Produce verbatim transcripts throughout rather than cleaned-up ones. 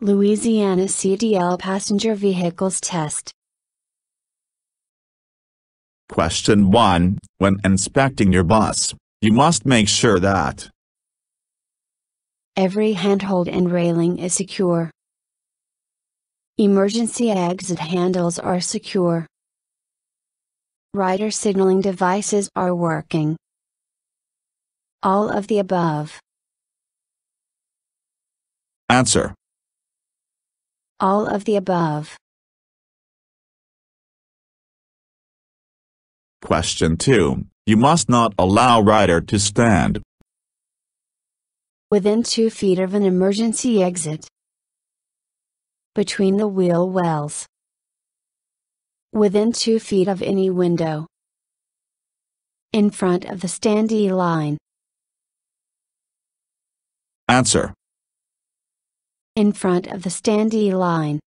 Louisiana C D L Passenger Vehicles Test. Question one. When inspecting your bus, you must make sure that every handhold and railing is secure. Emergency exit handles are secure. Rider signaling devices are working. All of the above. Answer. All of the above. Question two. You must not allow rider to stand within two feet of an emergency exit, between the wheel wells, within two feet of any window, in front of the standee line. Answer. In front of the standee line.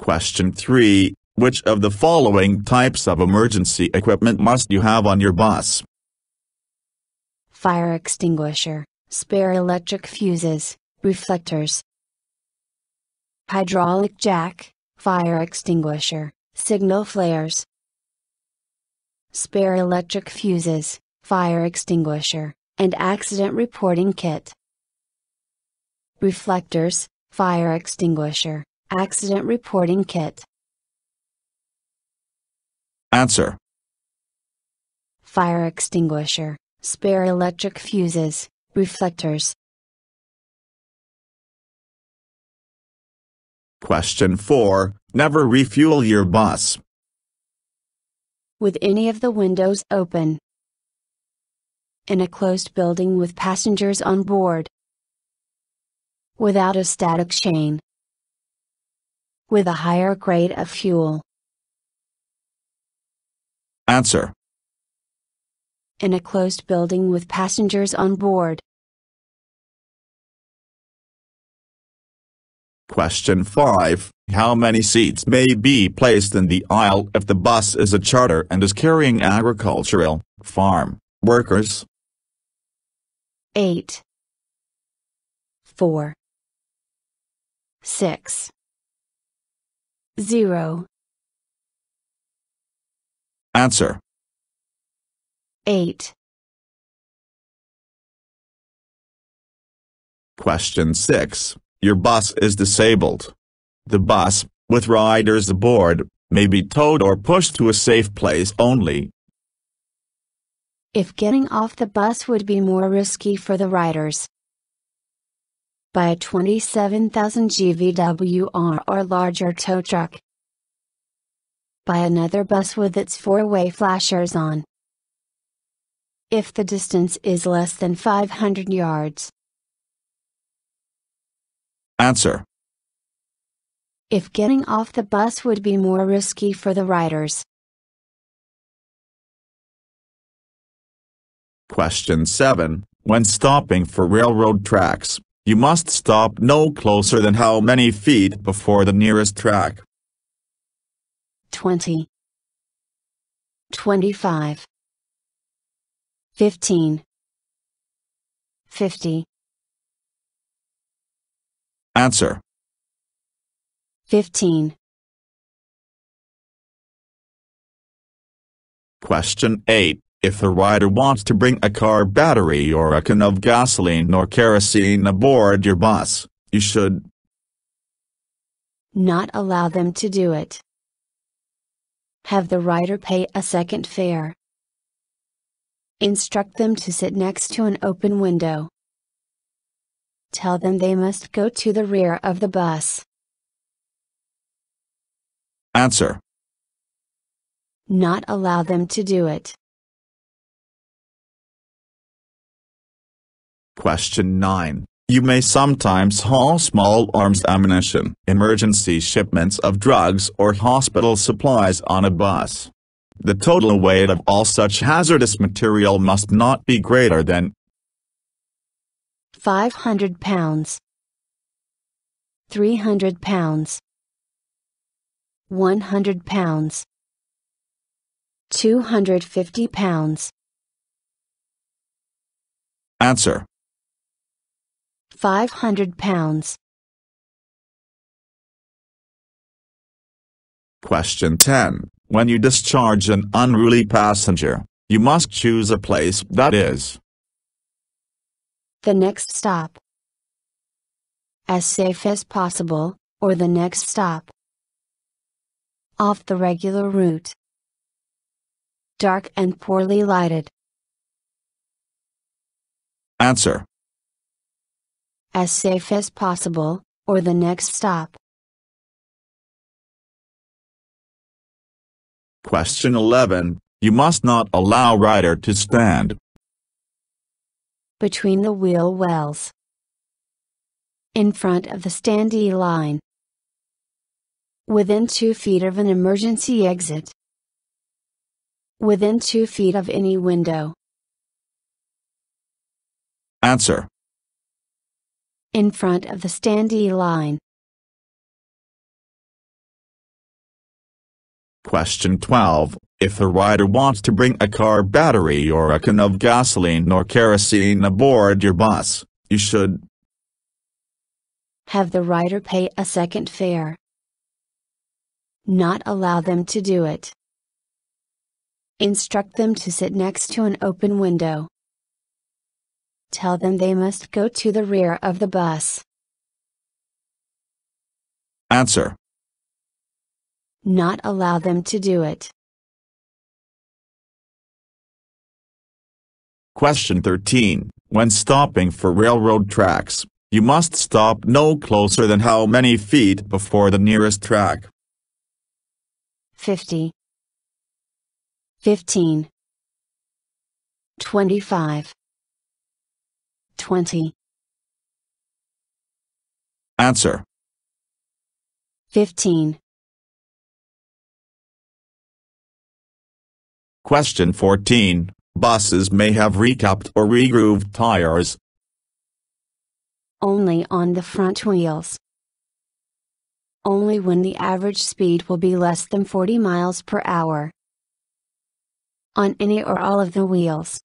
Question three. Which of the following types of emergency equipment must you have on your bus? Fire extinguisher, spare electric fuses, reflectors. Hydraulic jack, fire extinguisher, signal flares. Spare electric fuses, fire extinguisher, and accident reporting kit. Reflectors, fire extinguisher, accident reporting kit. Answer. Fire extinguisher, spare electric fuses, reflectors. Question four. Never refuel your bus with any of the windows open, in a closed building with passengers on board, without a static chain, with a higher grade of fuel. Answer. In a closed building with passengers on board. Question five. How many seats may be placed in the aisle if the bus is a charter and is carrying agricultural, farm, workers? Eight, four, six, zero. Answer. Eight. Question six. Your bus is disabled. The bus, with riders aboard, may be towed or pushed to a safe place only if getting off the bus would be more risky for the riders, by a twenty-seven thousand G V W R or larger tow truck, by another bus with its four-way flashers on, if the distance is less than five hundred yards. Answer. If getting off the bus would be more risky for the riders. Question seven. When stopping for railroad tracks, you must stop no closer than how many feet before the nearest track? twenty, twenty-five, fifteen, fifty. Answer. fifteen. Question eight. If the rider wants to bring a car battery or a can of gasoline or kerosene aboard your bus, you should not allow them to do it. Have the rider pay a second fare. Instruct them to sit next to an open window. Tell them they must go to the rear of the bus. Answer. Not allow them to do it. Question nine. You may sometimes haul small arms ammunition, emergency shipments of drugs or hospital supplies on a bus. The total weight of all such hazardous material must not be greater than five hundred pounds, three hundred pounds, one hundred pounds, two hundred fifty pounds. Answer. five hundred pounds. Question ten. When you discharge an unruly passenger, you must choose a place that is the next stop, as safe as possible, or the next stop off the regular route, dark and poorly lighted. Answer. As safe as possible, or the next stop. Question eleven. You must not allow rider to stand between the wheel wells, in front of the standee line, within two feet of an emergency exit, within two feet of any window. Answer. In front of the standee line. Question twelve. If a rider wants to bring a car battery or a can of gasoline or kerosene aboard your bus, you should have the rider pay a second fare. Not allow them to do it. Instruct them to sit next to an open window. Tell them they must go to the rear of the bus. Answer. Not allow them to do it. Question thirteen. When stopping for railroad tracks, you must stop no closer than how many feet before the nearest track? fifty, fifteen, twenty-five, twenty. Answer. fifteen. Question fourteen. Buses may have recapped or regrooved tires only on the front wheels, only when the average speed will be less than forty miles per hour, on any or all of the wheels,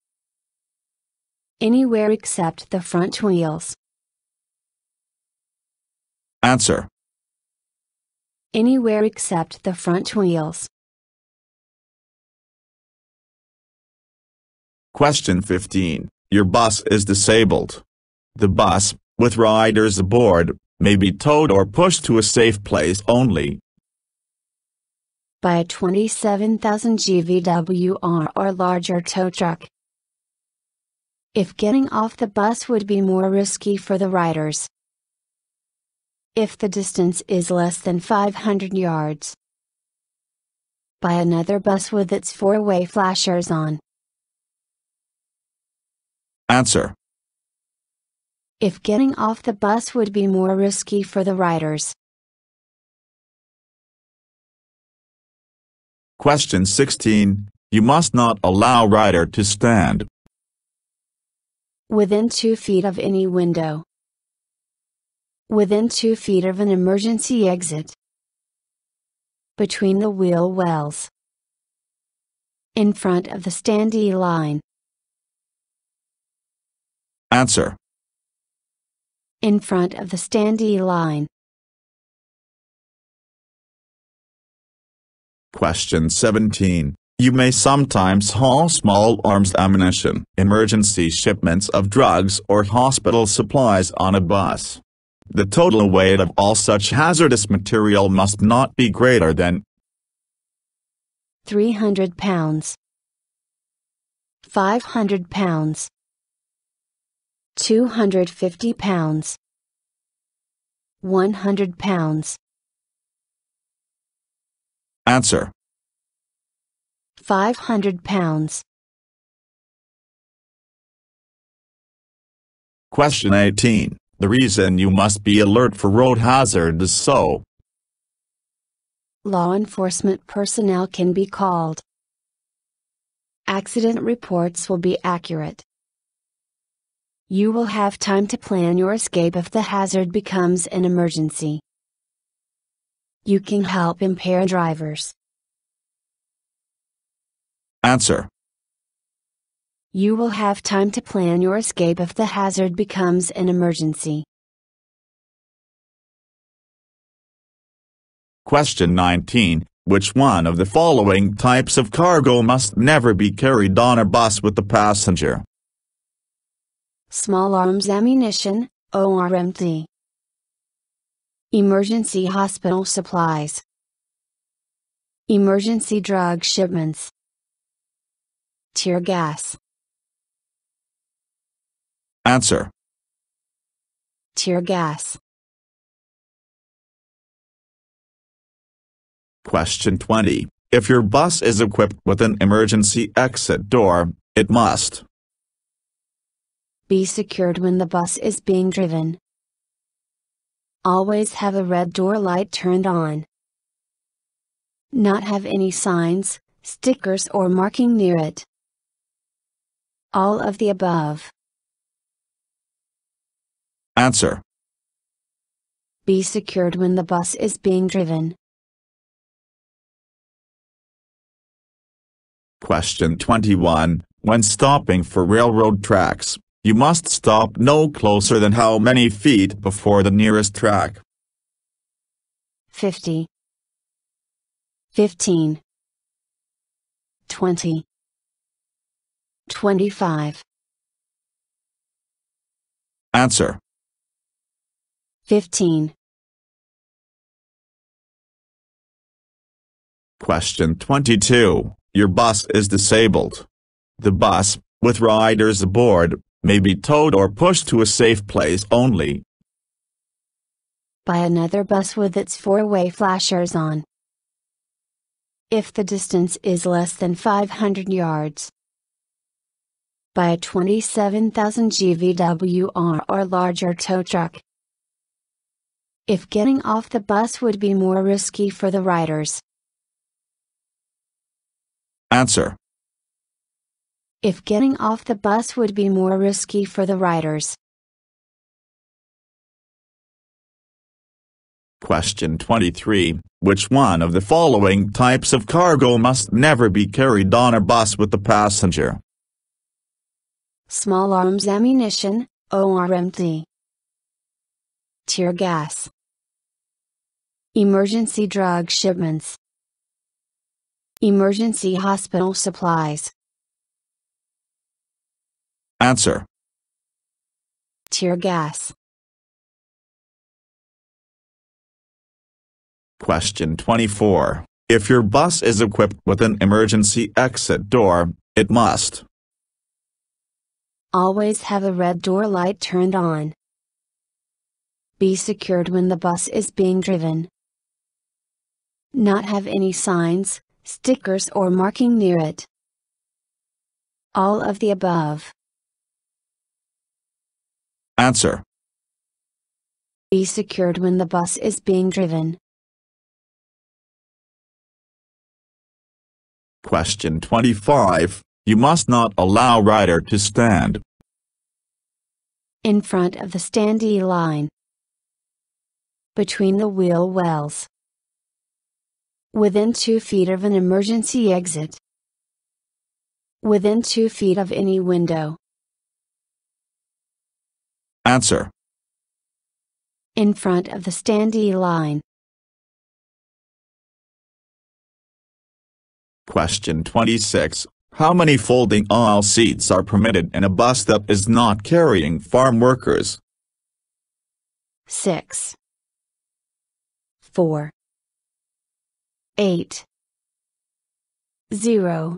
anywhere except the front wheels. Answer. Anywhere except the front wheels. Question fifteen. Your bus is disabled. The bus, with riders aboard, may be towed or pushed to a safe place only by a twenty-seven thousand G V W R or larger tow truck, if getting off the bus would be more risky for the riders, if the distance is less than five hundred yards, by another bus with its four-way flashers on. Answer. If getting off the bus would be more risky for the riders. Question sixteen. You must not allow rider to stand within two feet of any window, within two feet of an emergency exit, between the wheel wells, in front of the standee line. Answer. In front of the standee line. Question seventeen. You may sometimes haul small arms ammunition, emergency shipments of drugs or hospital supplies on a bus. The total weight of all such hazardous material must not be greater than three hundred pounds, five hundred pounds, two hundred fifty pounds, one hundred pounds. Answer. five hundred pounds. Question eighteen. The reason you must be alert for road hazard is so law enforcement personnel can be called, accident reports will be accurate, you will have time to plan your escape if the hazard becomes an emergency, you can help impaired drivers. Answer. You will have time to plan your escape if the hazard becomes an emergency. Question nineteen. Which one of the following types of cargo must never be carried on a bus with the passenger? Small arms ammunition, O R M T. Emergency hospital supplies. Emergency drug shipments. Tear gas. Answer. Tear gas. Question twenty. If your bus is equipped with an emergency exit door, it must be secured when the bus is being driven. Always have a red door light turned on. Not have any signs, stickers or marking near it. All of the above. Answer. Be secured when the bus is being driven. Question twenty-one. When stopping for railroad tracks, you must stop no closer than how many feet before the nearest track? fifty. fifteen. twenty. twenty-five. Answer. fifteen. Question twenty-two. Your bus is disabled. The bus, with riders aboard, may be towed or pushed to a safe place only by another bus with its four-way flashers on, if the distance is less than five hundred yards, by a twenty-seven thousand G V W R or larger tow truck, if getting off the bus would be more risky for the riders. Answer. If getting off the bus would be more risky for the riders. Question twenty-three. Which one of the following types of cargo must never be carried on a bus with the passenger? Small arms ammunition, O R M T. Tear gas. Emergency drug shipments. Emergency hospital supplies. Answer. Tear gas. Question twenty-four. If your bus is equipped with an emergency exit door, it must always have a red door light turned on. Be secured when the bus is being driven. Not have any signs, stickers or marking near it. All of the above. Answer. Be secured when the bus is being driven. Question twenty-five. You must not allow rider to stand in front of the standee line, between the wheel wells, within two feet of an emergency exit, within two feet of any window. Answer. In front of the standee line. Question twenty-six. How many folding aisle seats are permitted in a bus that is not carrying farm workers? six. four. eight. zero.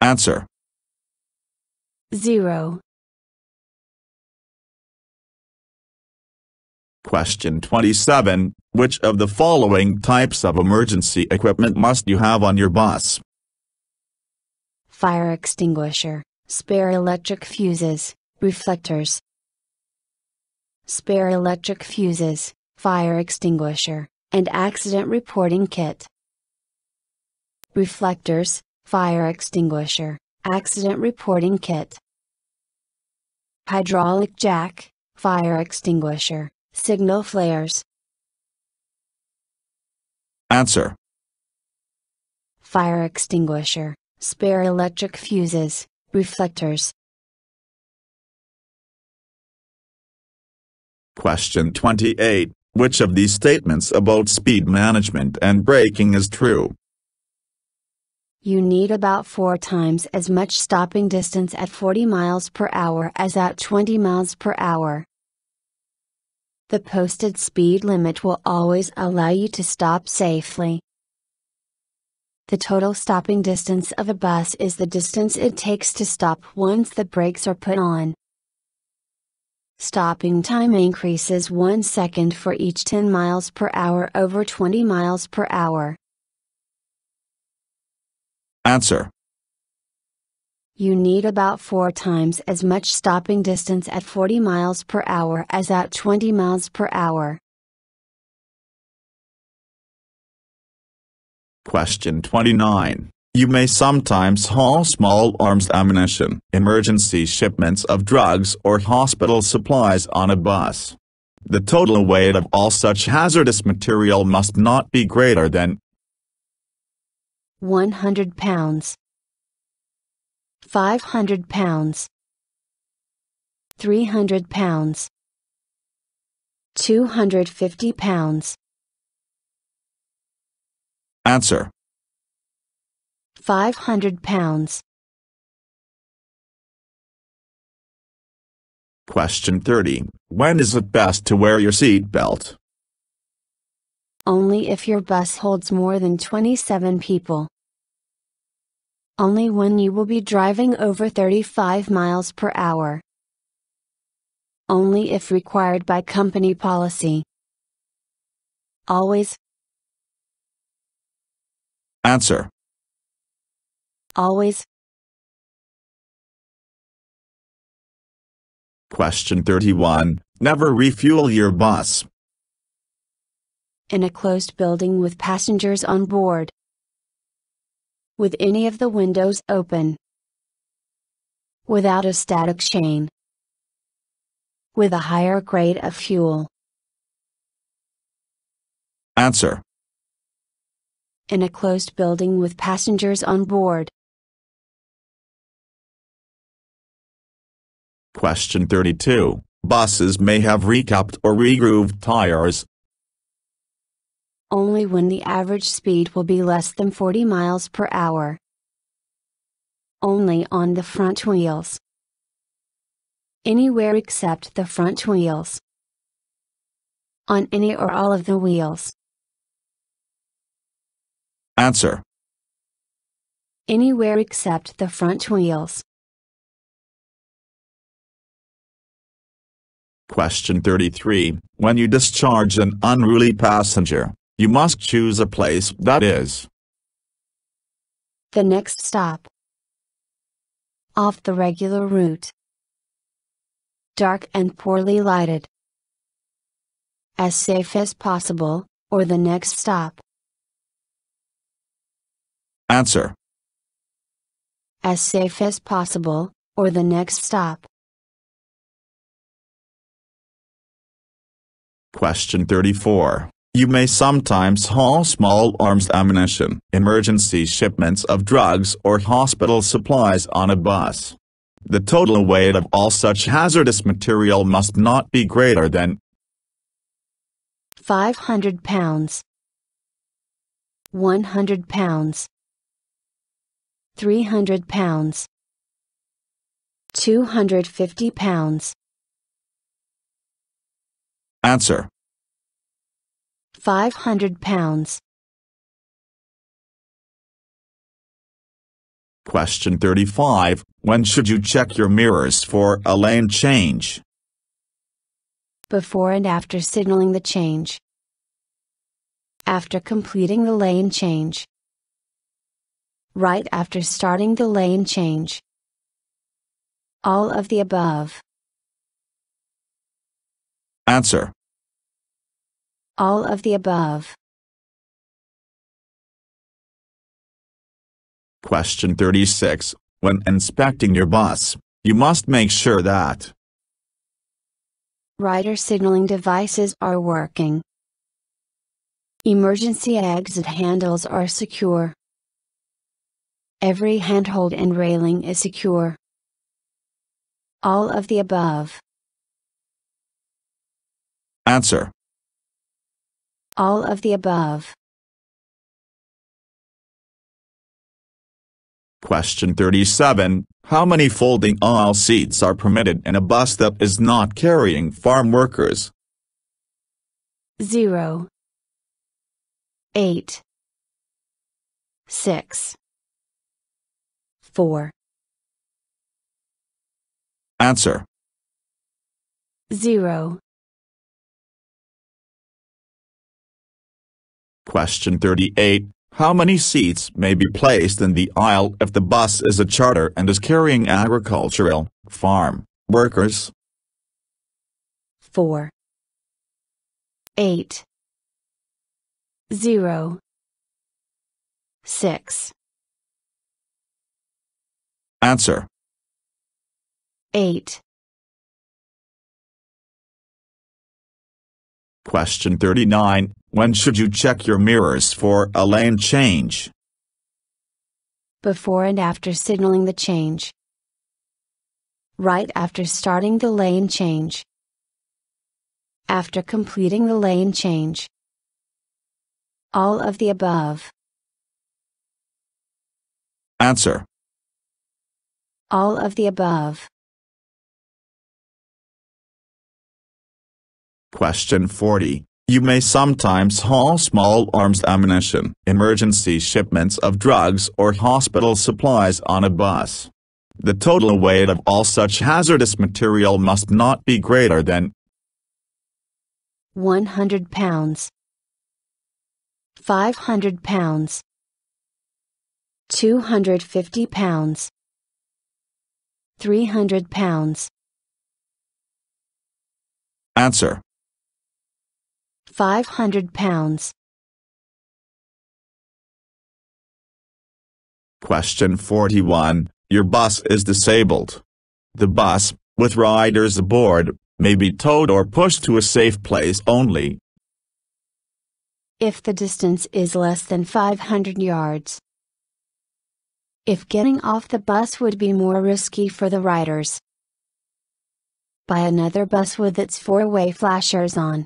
Answer. zero. Question twenty-seven. Which of the following types of emergency equipment must you have on your bus? Fire extinguisher, spare electric fuses, reflectors. Spare electric fuses, fire extinguisher, and accident reporting kit. Reflectors, fire extinguisher, accident reporting kit. Hydraulic jack, fire extinguisher, signal flares. Answer. Fire extinguisher, spare electric fuses, reflectors. Question twenty-eight. Which of these statements about speed management and braking is true? You need about four times as much stopping distance at forty miles per hour as at twenty miles per hour. The posted speed limit will always allow you to stop safely. The total stopping distance of a bus is the distance it takes to stop once the brakes are put on. Stopping time increases one second for each ten miles per hour over twenty miles per hour. Answer. You need about four times as much stopping distance at forty miles per hour as at twenty miles per hour. Question twenty-nine. You may sometimes haul small arms ammunition, emergency shipments of drugs or hospital supplies on a bus. The total weight of all such hazardous material must not be greater than one hundred pounds, five hundred pounds, three hundred pounds, two hundred fifty pounds. Answer. five hundred pounds. Question thirty. When is it best to wear your seat belt? Only if your bus holds more than twenty-seven people. Only when you will be driving over thirty-five miles per hour. Only if required by company policy. Always. Answer. Always. Question thirty-one. Never refuel your bus. In a closed building with passengers on board. With any of the windows open. Without a static chain. With a higher grade of fuel. Answer. In a closed building with passengers on board. Question thirty-two. Buses may have recapped or regrooved tires. Only when the average speed will be less than forty miles per hour. Only on the front wheels. Anywhere except the front wheels. On any or all of the wheels. Answer. Anywhere except the front wheels. Question thirty-three. When you discharge an unruly passenger, you must choose a place that is the next stop, off the regular route, dark and poorly lighted, as safe as possible, or the next stop. Answer. As safe as possible, or the next stop. Question thirty-four. You may sometimes haul small arms ammunition, emergency shipments of drugs or hospital supplies on a bus. The total weight of all such hazardous material must not be greater than five hundred pounds, one hundred pounds, three hundred pounds, two hundred fifty pounds. Answer. five hundred pounds. Question thirty-five. When should you check your mirrors for a lane change? Before and after signaling the change. After completing the lane change. Right after starting the lane change. All of the above. Answer. All of the above. Question thirty-six. When inspecting your bus, you must make sure that rider signaling devices are working. Emergency exit handles are secure. Every handhold and railing is secure. All of the above. Answer. All of the above. Question thirty-seven. How many folding aisle seats are permitted in a bus that is not carrying farm workers? Zero. Eight. Six. Four. Answer. Zero. Question thirty-eight. How many seats may be placed in the aisle if the bus is a charter and is carrying agricultural, farm, workers? Four. Eight. Zero. Six. Answer. Eight. Question thirty-nine. When should you check your mirrors for a lane change? Before and after signaling the change. Right after starting the lane change. After completing the lane change. All of the above. Answer. All of the above. Question forty. You may sometimes haul small arms ammunition, emergency shipments of drugs or hospital supplies on a bus. The total weight of all such hazardous material must not be greater than one hundred pounds, five hundred pounds, two hundred fifty pounds, three hundred pounds. Answer. five hundred pounds. Question forty-one. Your bus is disabled. The bus, with riders aboard, may be towed or pushed to a safe place only if the distance is less than five hundred yards. If getting off the bus would be more risky for the riders. By another bus with its four-way flashers on.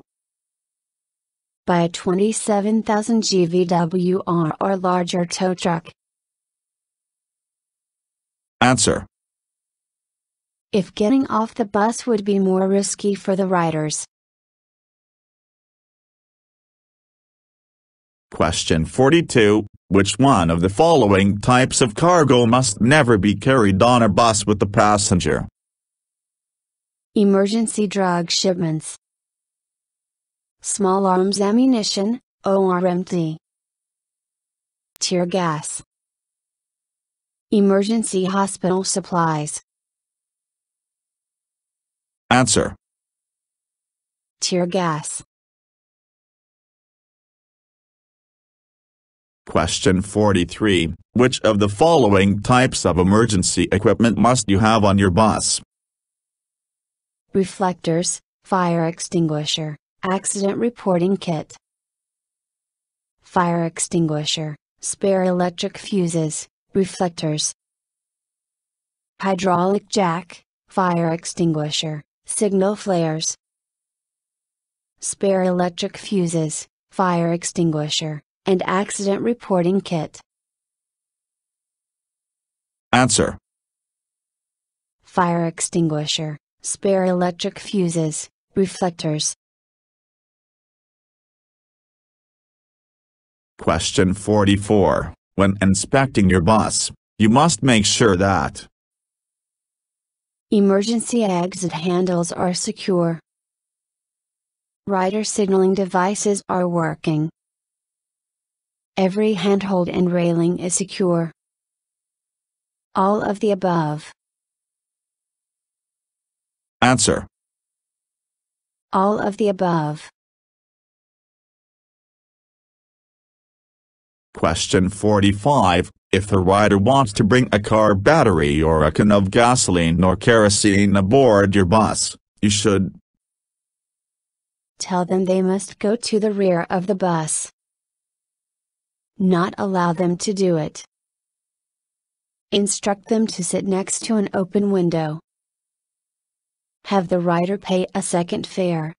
By a twenty-seven thousand G V W R or larger tow truck. Answer. If getting off the bus would be more risky for the riders. Question forty-two. Which one of the following types of cargo must never be carried on a bus with the passenger? Emergency drug shipments. Small arms ammunition, O R M T. Tear gas. Emergency hospital supplies. Answer. Tear gas. Question forty-three. Which of the following types of emergency equipment must you have on your bus? Reflectors, fire extinguisher. Accident reporting kit. Fire extinguisher, spare electric fuses, reflectors. Hydraulic jack, fire extinguisher, signal flares. Spare electric fuses, fire extinguisher, and accident reporting kit. Answer. Fire extinguisher, spare electric fuses, reflectors. Question forty-four. When inspecting your bus, you must make sure that emergency exit handles are secure. Rider signaling devices are working. Every handhold and railing is secure. All of the above. Answer. All of the above. Question forty-five. If the rider wants to bring a car battery or a can of gasoline or kerosene aboard your bus, you should tell them they must go to the rear of the bus. Not allow them to do it. Instruct them to sit next to an open window. Have the rider pay a second fare.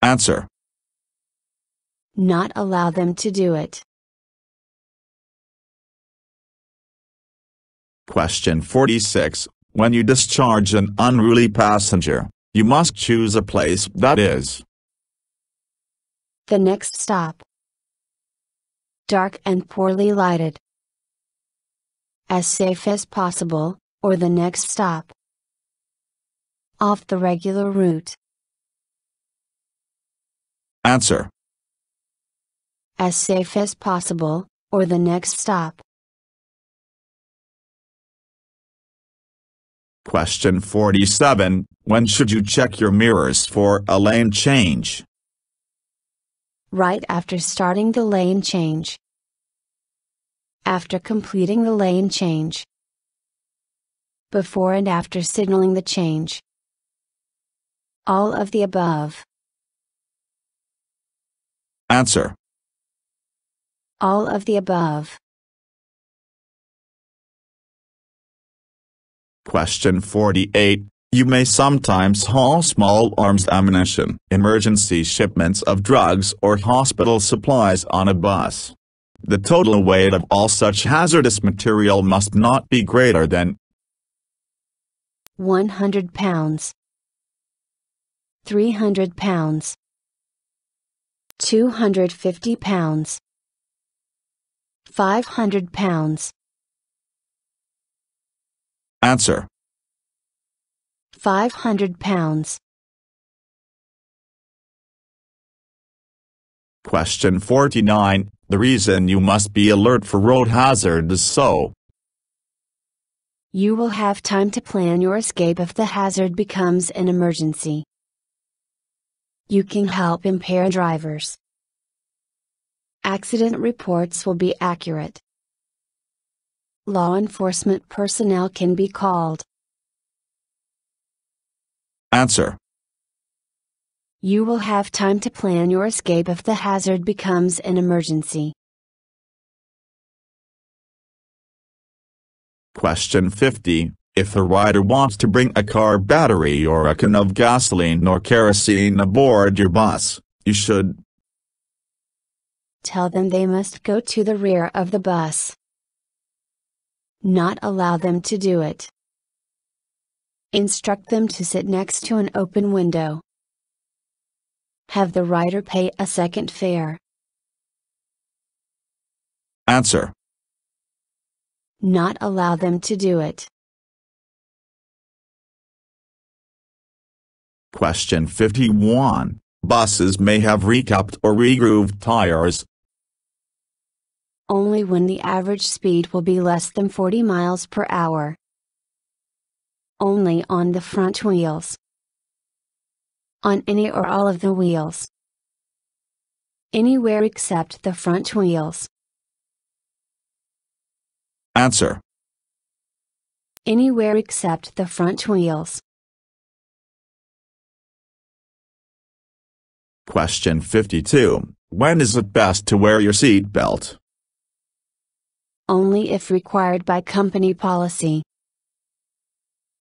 Answer. Not allow them to do it. Question forty-six. When you discharge an unruly passenger, you must choose a place that is the next stop, dark and poorly lighted, as safe as possible, or the next stop off the regular route. Answer. As safe as possible, or the next stop. Question forty-seven. When should you check your mirrors for a lane change? Right after starting the lane change. After completing the lane change. Before and after signaling the change. All of the above. Answer. All of the above. Question forty-eight. You may sometimes haul small arms ammunition, emergency shipments of drugs or hospital supplies on a bus. The total weight of all such hazardous material must not be greater than one hundred pounds, three hundred pounds, two hundred fifty pounds, five hundred pounds. Answer. five hundred pounds. Question forty-nine. The reason you must be alert for road hazard is so you will have time to plan your escape if the hazard becomes an emergency. You can help impaired drivers. Accident reports will be accurate. Law enforcement personnel can be called. Answer. You will have time to plan your escape if the hazard becomes an emergency. Question fifty. If a rider wants to bring a car battery or a can of gasoline or kerosene aboard your bus, you should tell them they must go to the rear of the bus. Not allow them to do it. Instruct them to sit next to an open window. Have the rider pay a second fare. Answer. Not allow them to do it. Question fifty-one. Buses may have recapped or regrooved tires only when the average speed will be less than forty miles per hour. Only on the front wheels. On any or all of the wheels. Anywhere except the front wheels. Answer. Anywhere except the front wheels. Question fifty-two. When is it best to wear your seat belt? Only if required by company policy.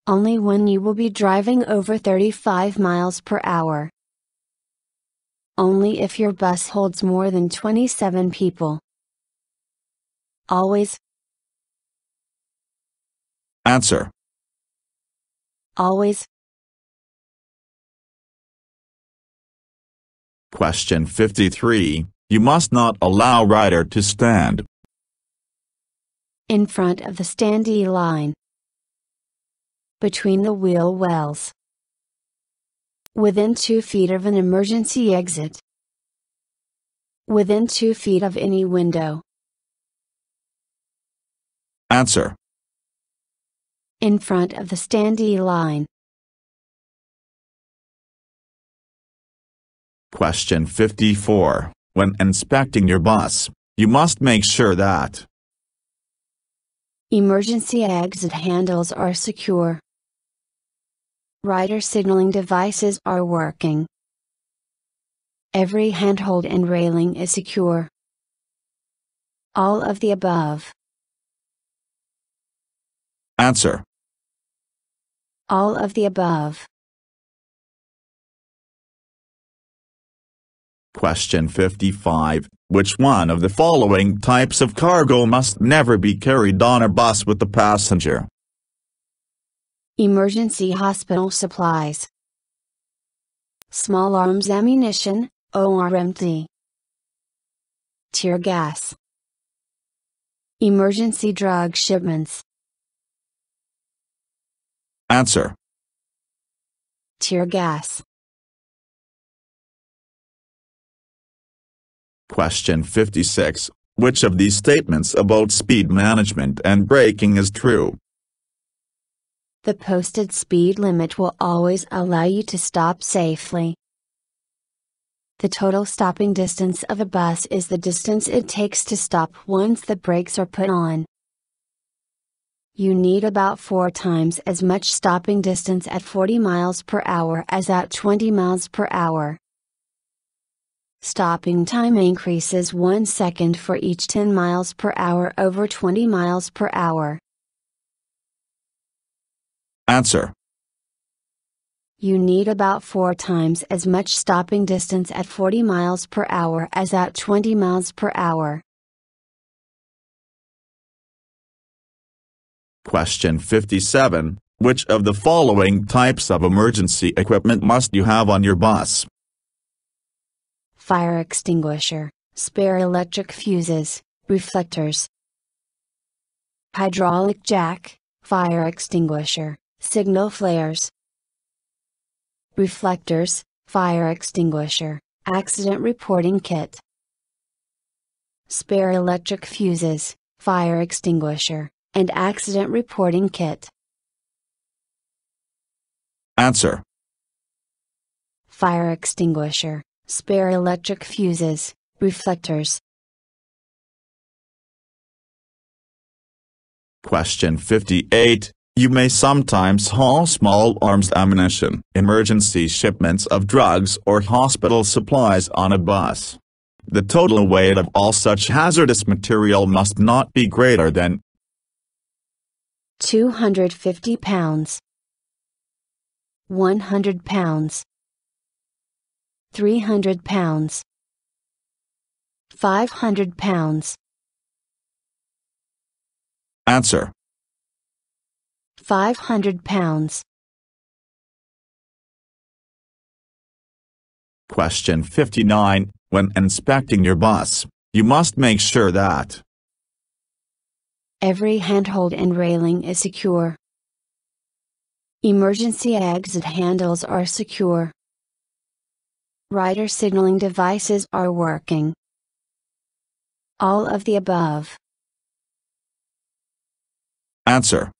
Only when you will be driving over thirty-five miles per hour. Only if your bus holds more than twenty-seven people. Always. Answer. Always. Question fifty-three. You must not allow rider to stand in front of the standee line, between the wheel wells, within two feet of an emergency exit, within two feet of any window. Answer. In front of the standee line. Question fifty-four. When inspecting your bus, you must make sure that emergency exit handles are secure. Rider signaling devices are working. Every handhold and railing is secure. All of the above. Answer. All of the above. Question fifty-five. Which one of the following types of cargo must never be carried on a bus with a passenger? Emergency hospital supplies, small arms ammunition, O R M T, tear gas, emergency drug shipments. Answer. Tear gas. Question fifty-six. Which of these statements about speed management and braking is true? The posted speed limit will always allow you to stop safely. The total stopping distance of a bus is the distance it takes to stop once the brakes are put on. You need about four times as much stopping distance at forty miles per hour as at twenty miles per hour. Stopping time increases one second for each ten miles per hour over twenty miles per hour. Answer. You need about four times as much stopping distance at forty miles per hour as at twenty miles per hour. Question fifty-seven. Which of the following types of emergency equipment must you have on your bus? Fire extinguisher, spare electric fuses, reflectors. Hydraulic jack, fire extinguisher, signal flares. Reflectors, fire extinguisher, accident reporting kit. Spare electric fuses, fire extinguisher, and accident reporting kit. Answer. Fire extinguisher, spare electric fuses, reflectors. Question fifty-eight. You may sometimes haul small arms ammunition, emergency shipments of drugs or hospital supplies on a bus. The total weight of all such hazardous material must not be greater than two hundred fifty pounds, one hundred pounds, three hundred pounds, five hundred pounds. Answer. five hundred pounds. Question fifty-nine. When inspecting your bus, you must make sure that every handhold and railing is secure. Emergency exit handles are secure. Rider signaling devices are working. All of the above. Answer.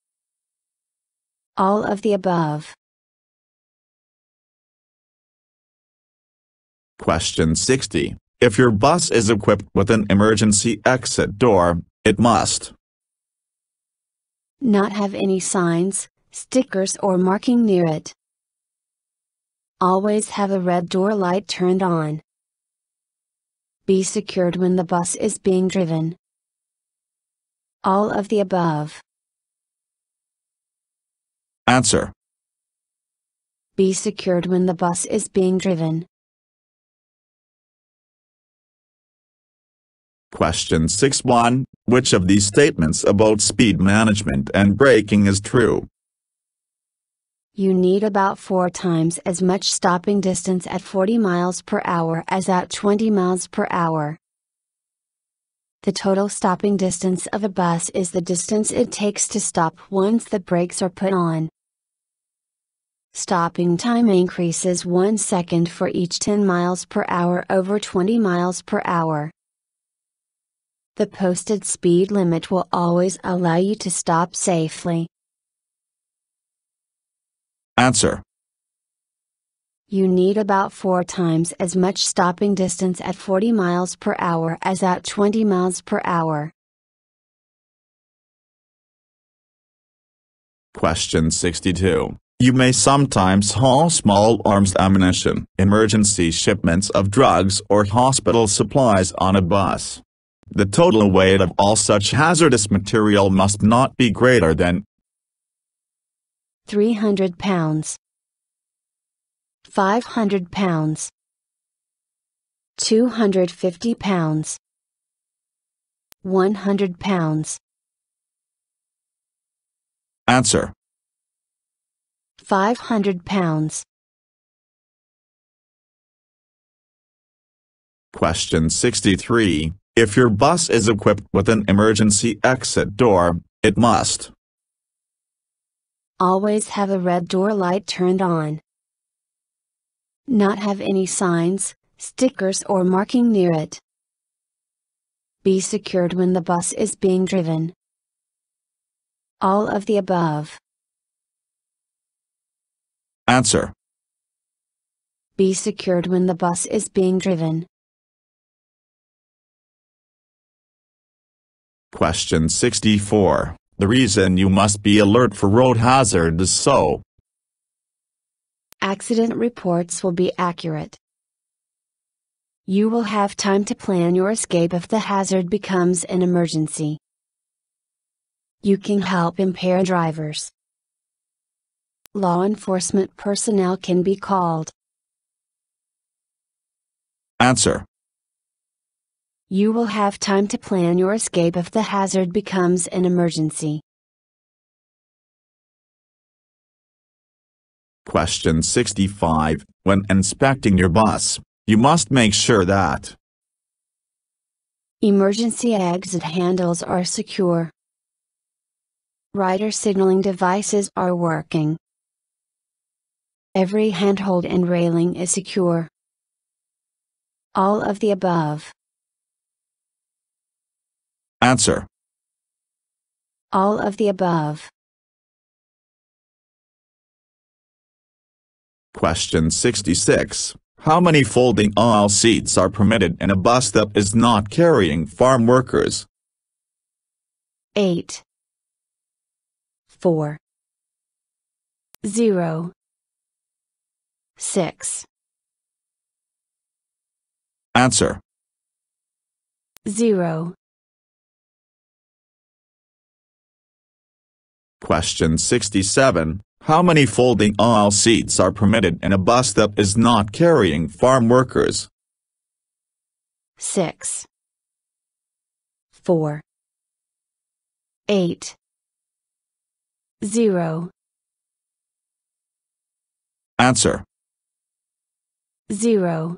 All of the above. Question sixty. If your bus is equipped with an emergency exit door, it must not have any signs, stickers or marking near it. Always have a red door light turned on. Be secured when the bus is being driven. All of the above. Answer. Be secured when the bus is being driven. Question sixty-one. Which of these statements about speed management and braking is true? You need about four times as much stopping distance at forty miles per hour as at twenty miles per hour. The total stopping distance of a bus is the distance it takes to stop once the brakes are put on. Stopping time increases one second for each ten miles per hour over twenty miles per hour. The posted speed limit will always allow you to stop safely. Answer. You need about four times as much stopping distance at forty miles per hour as at twenty miles per hour. Question sixty-two. You may sometimes haul small arms ammunition, emergency shipments of drugs or hospital supplies on a bus. The total weight of all such hazardous material must not be greater than three hundred pounds, five hundred pounds, two hundred fifty pounds, one hundred pounds. Answer. five hundred pounds. Question sixty-three. If your bus is equipped with an emergency exit door, it must always have a red door light turned on, not have any signs, stickers or marking near it, be secured when the bus is being driven. All of the above. Answer. Be secured when the bus is being driven. Question sixty-four. The reason you must be alert for road hazard is so accident reports will be accurate. You will have time to plan your escape if the hazard becomes an emergency. You can help impaired drivers. Law enforcement personnel can be called. Answer. You will have time to plan your escape if the hazard becomes an emergency. Question sixty-five. When inspecting your bus, you must make sure that emergency exit handles are secure, rider signaling devices are working, every handhold and railing is secure. All of the above. Answer. All of the above. Question sixty-six. How many folding aisle seats are permitted in a bus that is not carrying farm workers? Eight. Four. Zero. Six. Answer. Zero. Question sixty-seven. How many folding aisle seats are permitted in a bus that is not carrying farm workers? Six. Four. Eight. Zero. Answer. Zero.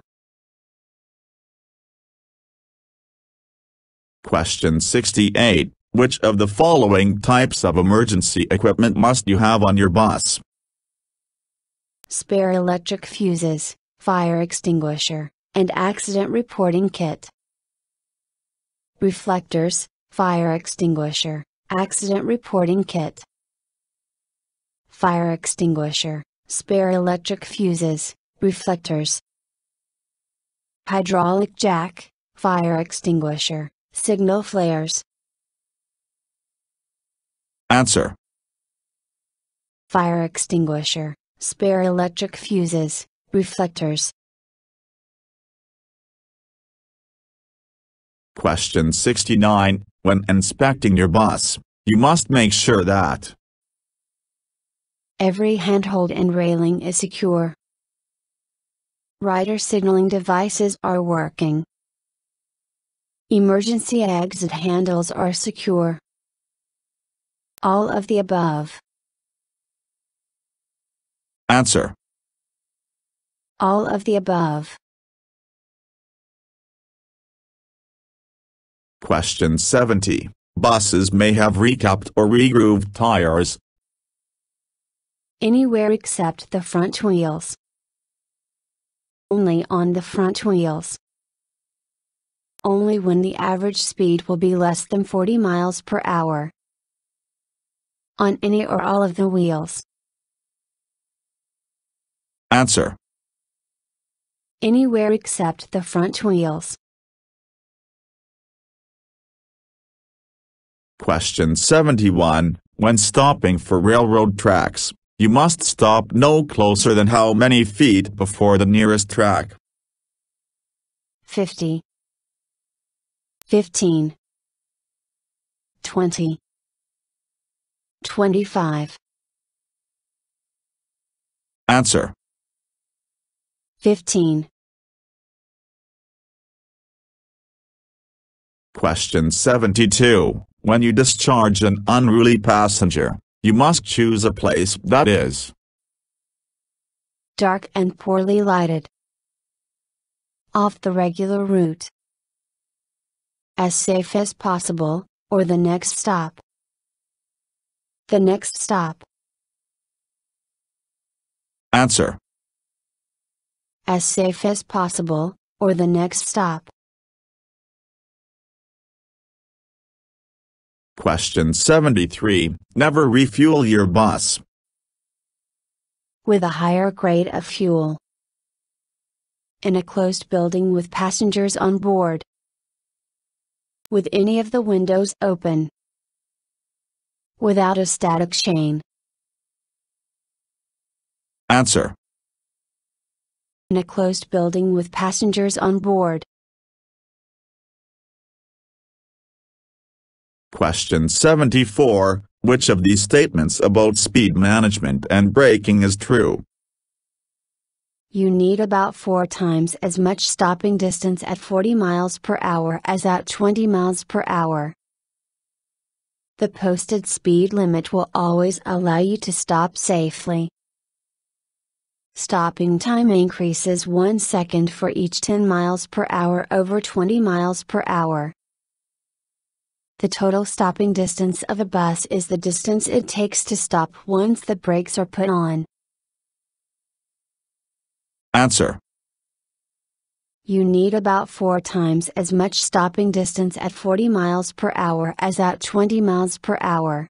Question sixty-eight. Which of the following types of emergency equipment must you have on your bus? Spare electric fuses, fire extinguisher, and accident reporting kit. Reflectors, fire extinguisher, accident reporting kit. Fire extinguisher, spare electric fuses, reflectors. Hydraulic jack, fire extinguisher. Signal flares. Answer. Fire extinguisher, spare electric fuses, reflectors. Question sixty-nine. When inspecting your bus, you must make sure that every handhold and railing is secure, rider signaling devices are working, emergency exit handles are secure. All of the above. Answer. All of the above. Question seventy. Buses may have recapped or regrooved tires anywhere except the front wheels. Only on the front wheels. Only when the average speed will be less than forty miles per hour. On any or all of the wheels. Answer. Anywhere except the front wheels. Question seventy-one. When stopping for railroad tracks, you must stop no closer than how many feet before the nearest track? fifty. Fifteen, twenty, twenty-five, Answer. fifteen. Question seventy-two. When you discharge an unruly passenger, you must choose a place that is dark and poorly lighted, off the regular route, as safe as possible, or the next stop. The next stop. Answer. As safe as possible, or the next stop. Question seventy-three. Never refuel your bus with a higher grade of fuel in a closed building with passengers on board, with any of the windows open, without a static chain. Answer. In a closed building with passengers on board. Question seventy-four. Which of these statements about speed management and braking is true? You need about four times as much stopping distance at forty miles per hour as at twenty miles per hour. The posted speed limit will always allow you to stop safely. Stopping time increases one second for each ten miles per hour over twenty miles per hour. The total stopping distance of a bus is the distance it takes to stop once the brakes are put on. Answer. You need about four times as much stopping distance at forty miles per hour as at twenty miles per hour.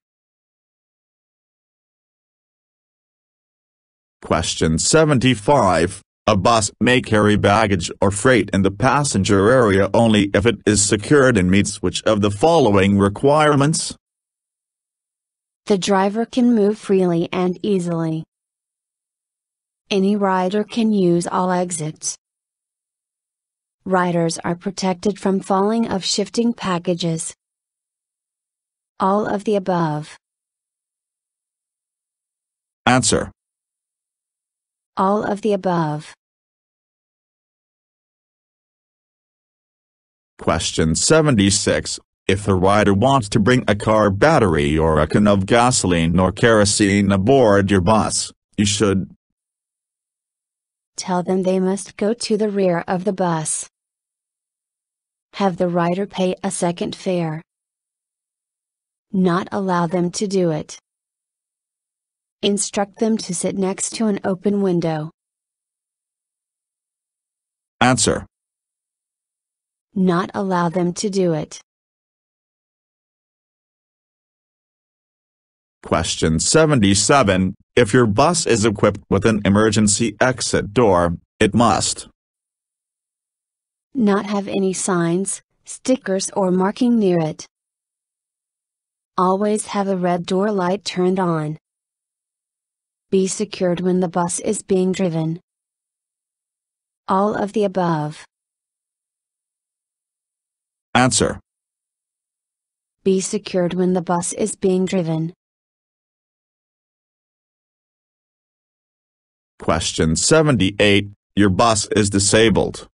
Question seventy-five. A bus may carry baggage or freight in the passenger area only if it is secured and meets which of the following requirements? The driver can move freely and easily. Any rider can use all exits. Riders are protected from falling of shifting packages. All of the above. Answer. All of the above. Question seventy-six. If a rider wants to bring a car battery or a can of gasoline or kerosene aboard your bus, you should tell them they must go to the rear of the bus. Have the rider pay a second fare. Not allow them to do it. Instruct them to sit next to an open window. Answer. Not allow them to do it. Question seventy-seven. If your bus is equipped with an emergency exit door, it must not have any signs, stickers or marking near it. Always have a red door light turned on. Be secured when the bus is being driven. All of the above. Answer. Be secured when the bus is being driven. Question seventy-eight. Your bus is disabled.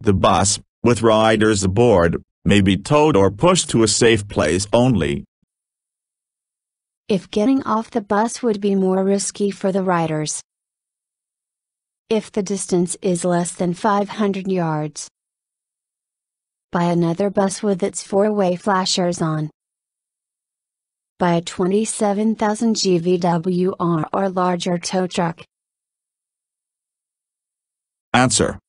The bus, with riders aboard, may be towed or pushed to a safe place only if getting off the bus would be more risky for the riders, if the distance is less than five hundred yards, by another bus with its four-way flashers on, by a twenty-seven thousand G V W R or larger tow truck. Answer.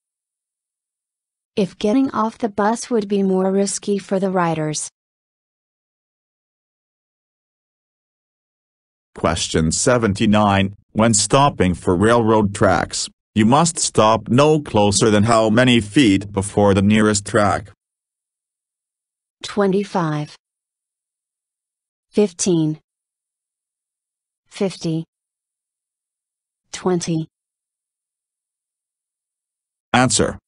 If getting off the bus would be more risky for the riders. Question seventy-nine. When stopping for railroad tracks, you must stop no closer than how many feet before the nearest track? twenty-five, fifteen, fifty, twenty. Answer.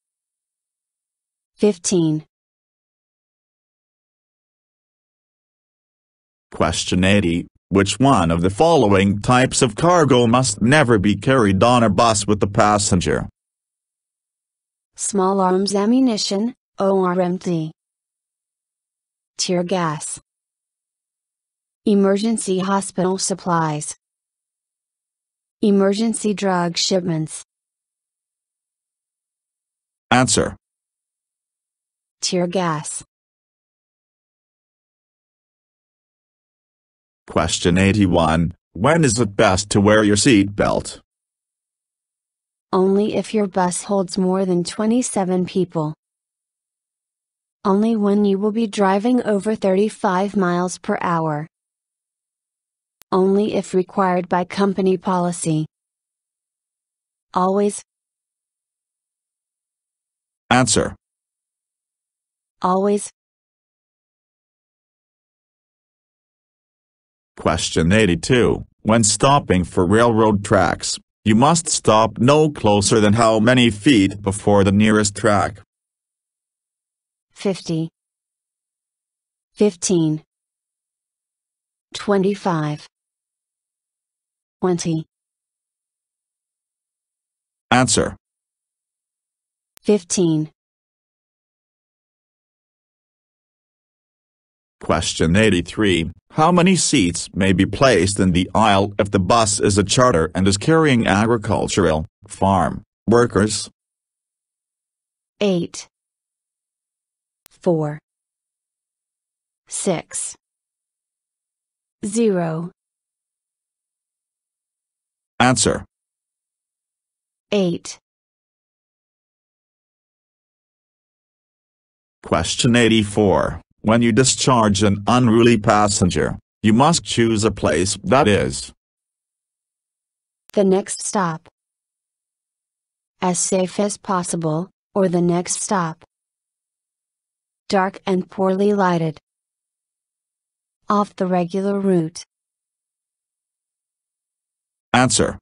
fifteen. Question eighty. Which one of the following types of cargo must never be carried on a bus with a passenger? Small arms ammunition, O R M T. Tear gas. Emergency hospital supplies. Emergency drug shipments. Answer. Tear gas. Question eighty-one. When is it best to wear your seat belt? Only if your bus holds more than twenty-seven people. Only when you will be driving over thirty-five miles per hour. Only if required by company policy. Always. Answer. Always. Question eighty-two. When stopping for railroad tracks, you must stop no closer than how many feet before the nearest track? fifty. fifteen. twenty-five. twenty. Answer. fifteen. Question eighty-three. How many seats may be placed in the aisle if the bus is a charter and is carrying agricultural, farm, workers? eight. four. six. zero. Answer. eight. Question eighty-four. When you discharge an unruly passenger, you must choose a place that is the next stop, as safe as possible, or the next stop, dark and poorly lighted, off the regular route. Answer.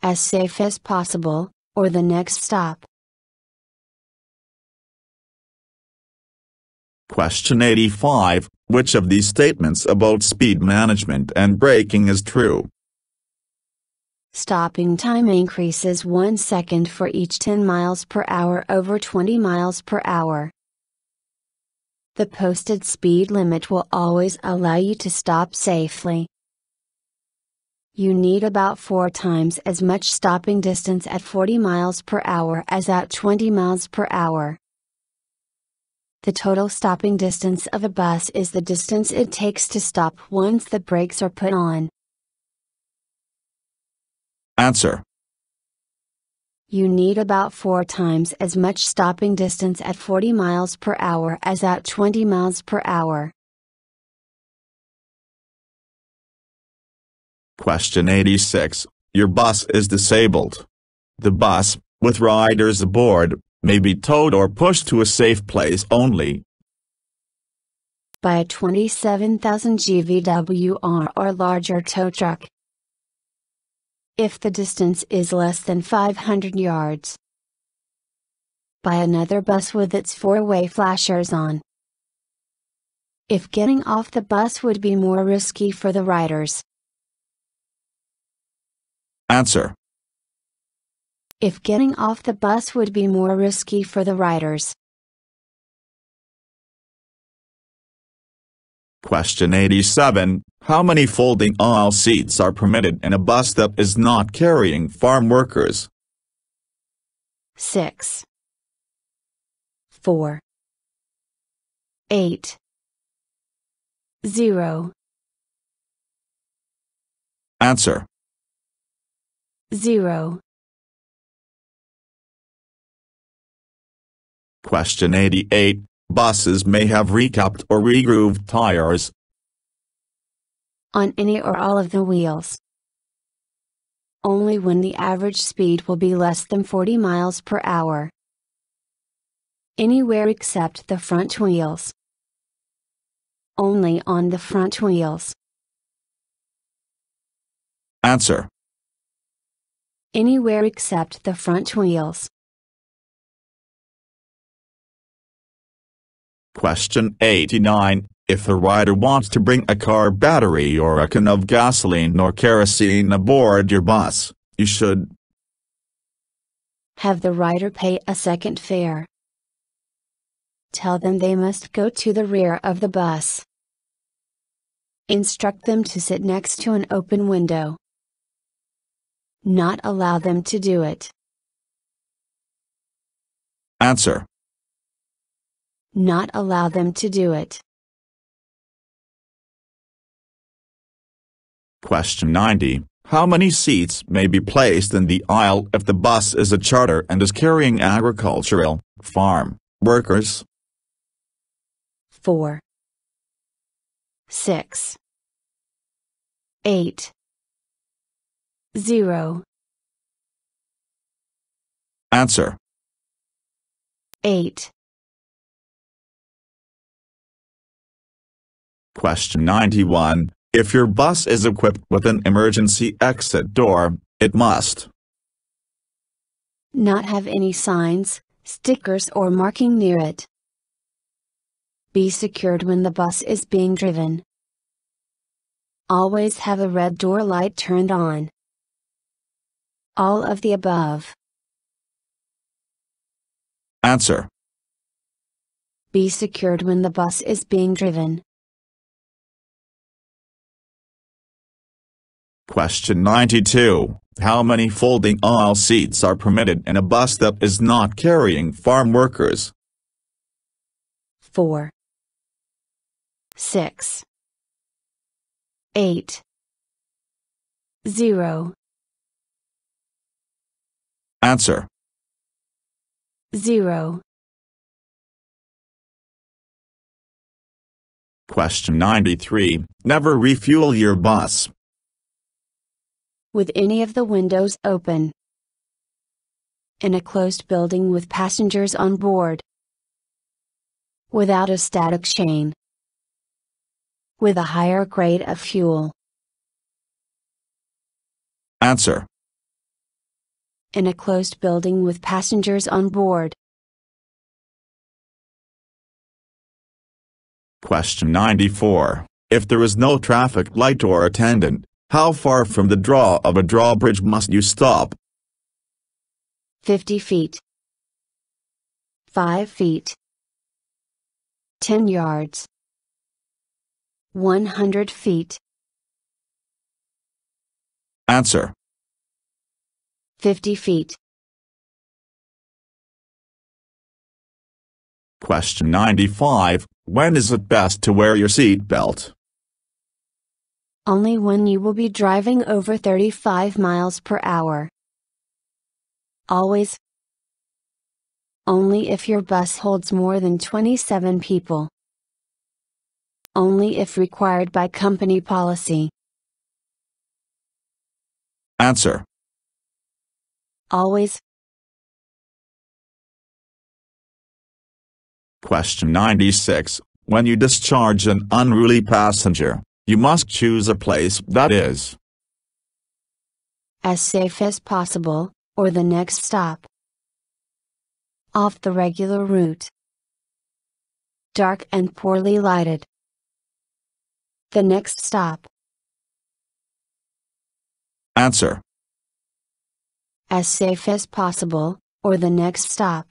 As safe as possible, or the next stop. Question eighty-five. Which of these statements about speed management and braking is true? Stopping time increases one second for each ten miles per hour over twenty miles per hour. The posted speed limit will always allow you to stop safely. You need about four times as much stopping distance at forty miles per hour as at twenty miles per hour. The total stopping distance of a bus is the distance it takes to stop once the brakes are put on. Answer. You need about four times as much stopping distance at forty miles per hour as at twenty miles per hour. Question eighty-six. Your bus is disabled. The bus, with riders aboard, may be towed or pushed to a safe place only by a twenty-seven thousand G V W R or larger tow truck, if the distance is less than five hundred yards, by another bus with its four-way flashers on, if getting off the bus would be more risky for the riders. Answer. If getting off the bus would be more risky for the riders. Question eighty-seven. How many folding aisle seats are permitted in a bus that is not carrying farm workers? six. four. eight. zero. Answer. zero. Question eighty-eight. Buses may have recapped or regrooved tires on any or all of the wheels. Only when the average speed will be less than forty miles per hour. Anywhere except the front wheels. Only on the front wheels. Answer. Anywhere except the front wheels. Question eighty-nine. If the rider wants to bring a car battery or a can of gasoline or kerosene aboard your bus, you should have the rider pay a second fare. Tell them they must go to the rear of the bus. Instruct them to sit next to an open window. Not allow them to do it. Answer. Not allow them to do it. Question ninety. How many seats may be placed in the aisle if the bus is a charter and is carrying agricultural, farm, workers? Four. Six. Eight. Zero. Answer. Eight. Question ninety-one. If your bus is equipped with an emergency exit door, it must not have any signs, stickers or marking near it. Be secured when the bus is being driven. Always have a red door light turned on. All of the above. Answer. Be secured when the bus is being driven. Question ninety-two. How many folding aisle seats are permitted in a bus that is not carrying farm workers? Four. Six. Eight. Zero. Answer. Zero. Question ninety-three. Never refuel your bus with any of the windows open in a closed building with passengers on board, without a static chain, with a higher grade of fuel. Answer. In a closed building with passengers on board. Question ninety-four. If there is no traffic light or attendant, how far from the draw of a drawbridge must you stop? fifty feet. five feet. ten yards. one hundred feet. Answer. fifty feet. Question ninety-five. When is it best to wear your seat belt? Only when you will be driving over thirty-five miles per hour. Always. Only if your bus holds more than twenty-seven people. Only if required by company policy. Answer. Always. Question ninety-six. When you discharge an unruly passenger, you must choose a place that is as safe as possible, or the next stop off the regular route. Dark and poorly lighted. The next stop. Answer. As safe as possible, or the next stop.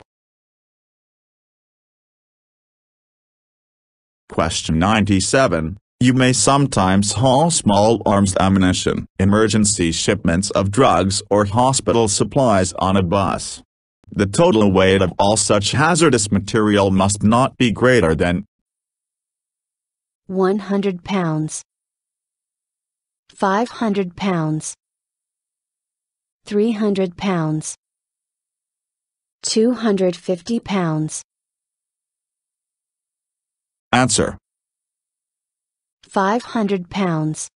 Question ninety-seven. You may sometimes haul small arms ammunition, emergency shipments of drugs or hospital supplies on a bus. The total weight of all such hazardous material must not be greater than one hundred pounds, five hundred pounds, three hundred pounds, two hundred fifty pounds. Answer. five hundred pounds.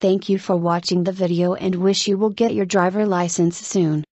Thank you for watching the video and wish you will get your driver license soon.